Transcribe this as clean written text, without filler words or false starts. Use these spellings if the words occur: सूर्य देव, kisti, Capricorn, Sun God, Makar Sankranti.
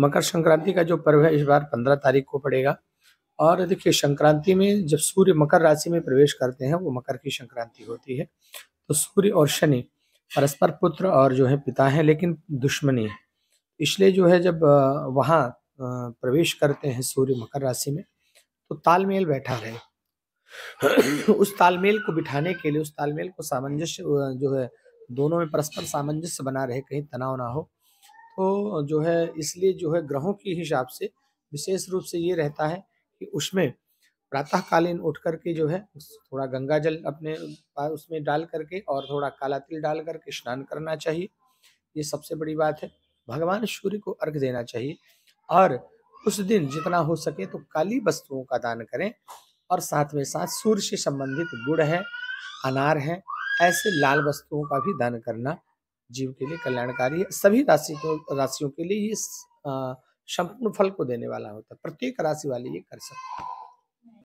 मकर संक्रांति का जो पर्व है इस बार 15 तारीख को पड़ेगा। और देखिए संक्रांति में जब सूर्य मकर राशि में प्रवेश करते हैं वो मकर की संक्रांति होती है। तो सूर्य और शनि परस्पर पुत्र और जो है पिता हैं, लेकिन दुश्मनी है। इसलिए जो है जब वहाँ प्रवेश करते हैं सूर्य मकर राशि में तो तालमेल बैठा रहे। उस तालमेल को बिठाने के लिए, उस तालमेल को सामंजस्य जो है दोनों में परस्पर सामंजस्य बना रहे, कहीं तनाव ना हो। तो जो है इसलिए जो है ग्रहों के हिसाब से विशेष रूप से ये रहता है कि उसमें प्रातःकालीन उठ करके जो है थोड़ा गंगा जल अपने उसमें डाल करके और थोड़ा काला तिल डाल करके स्नान करना चाहिए। ये सबसे बड़ी बात है। भगवान सूर्य को अर्घ देना चाहिए और उस दिन जितना हो सके तो काली वस्तुओं का दान करें। और साथ में साथ सूर्य से संबंधित गुड़ है, अनार है, ऐसे लाल वस्तुओं का भी दान करना जीव के लिए कल्याणकारी है। सभी राशियों के लिए ये संपूर्ण फल को देने वाला होता है। प्रत्येक राशि वाले ये कर सकते हैं।